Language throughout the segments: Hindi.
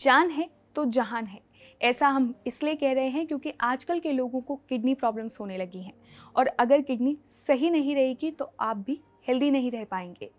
जान है तो जहान है, ऐसा हम इसलिए कह रहे हैं क्योंकि आजकल के लोगों को किडनी प्रॉब्लम्स होने लगी हैं और अगर किडनी सही नहीं रहेगी तो आप भी हेल्दी नहीं रह पाएंगे।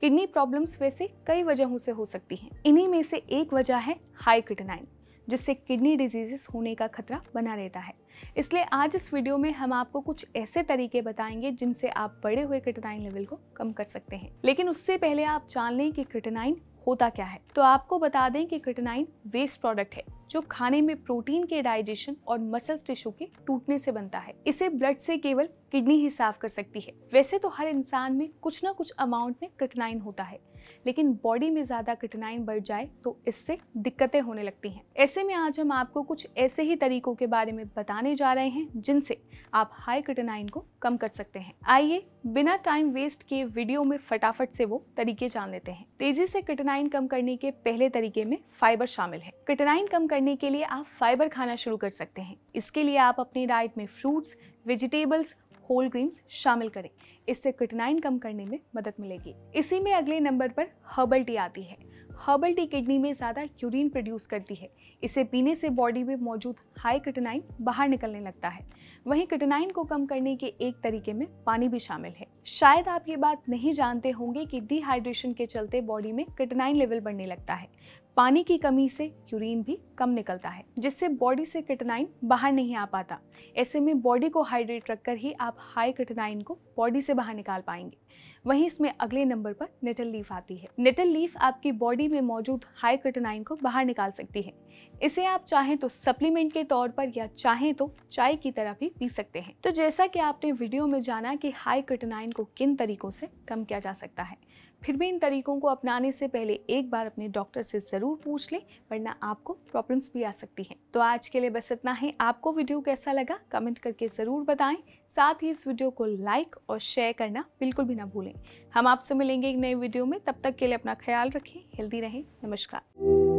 किडनी प्रॉब्लम्स वैसे कई वजहों से हो सकती हैं, इन्हीं में से एक वजह है हाई क्रिटिनाइन, जिससे किडनी डिजीज़ेस होने का खतरा बना रहता है। इसलिए आज इस वीडियो में हम आपको कुछ ऐसे तरीके बताएंगे जिनसे आप बढ़े हुए क्रिटिनाइन लेवल को कम कर सकते हैं। लेकिन उससे पहले आप जान लें कि क्रिटिनाइन होता क्या है, तो आपको बता दें कि क्रिटिनाइन वेस्ट प्रोडक्ट है जो खाने में प्रोटीन के डाइजेशन और मसल्स टिश्यू के टूटने से बनता है। इसे ब्लड से केवल किडनी ही साफ कर सकती है। वैसे तो हर इंसान में कुछ ना कुछ अमाउंट में क्रिटिनाइन होता है, लेकिन बॉडी में ज्यादा क्रिटिनाइन बढ़ जाए तो इससे दिक्कतें होने लगती हैं। ऐसे में आज हम आपको कुछ ऐसे ही तरीकों के बारे में बताने जा रहे हैं जिनसे आप हाई क्रिटिनाइन को कम कर सकते हैं। आइए बिना टाइम वेस्ट किए वीडियो में फटाफट से वो तरीके जान लेते हैं। तेजी से क्रिटिनाइन कम करने के पहले तरीके में फाइबर शामिल है। क्रिटिनाइन कम करने के लिए आप फाइबर खाना शुरू कर सकते हैं। इसके लिए आप अपनी डाइट में फ्रूट्स, वेजिटेबल्स, होल ग्रेन्स शामिल करें। इससे क्रिटिनाइन कम करने में मदद मिलेगी। इसी में अगले नंबर पर हर्बल टी आती है। हर्बल टी किडनी में ज़्यादा यूरिन प्रोड्यूस करती है। इसे पीने से बॉडी में मौजूद हाई क्रिटिनाइन बाहर निकलने लगता है। वहीं क्रिटिनाइन को कम करने के एक तरीके में पानी भी शामिल है। शायद आप ये बात नहीं जानते होंगे कि डिहाइड्रेशन के चलते बॉडी में क्रिटिनाइन लेवल बढ़ने लगता है। पानी की कमी से यूरिन भी कम निकलता है, जिससे बॉडी से क्रिटिनाइन बाहर नहीं आ पाता। ऐसे में बॉडी को हाइड्रेट रखकर ही आप हाई क्रिटिनाइन को बॉडी से बाहर निकाल पाएंगे। वहीं इसमें अगले नंबर पर नेटल लीफ आती है। नेटल लीफ आपकी बॉडी में मौजूद हाई क्रिटिनाइन को बाहर निकाल सकती है। इसे आप चाहें तो सप्लीमेंट के तौर पर या चाहें तो चाय की तरह भी पी सकते हैं। तो जैसा कि आपने वीडियो में जाना कि हाई क्रिटिनाइन को किन तरीकों से कम किया जा सकता है, फिर भी इन तरीकों को अपनाने से पहले एक बार अपने डॉक्टर से ज़रूर पूछ लें, वरना आपको प्रॉब्लम्स भी आ सकती हैं। तो आज के लिए बस इतना ही। आपको वीडियो कैसा लगा कमेंट करके ज़रूर बताएं। साथ ही इस वीडियो को लाइक और शेयर करना बिल्कुल भी ना भूलें। हम आपसे मिलेंगे एक नए वीडियो में, तब तक के लिए अपना ख्याल रखें, हेल्दी रहें। नमस्कार।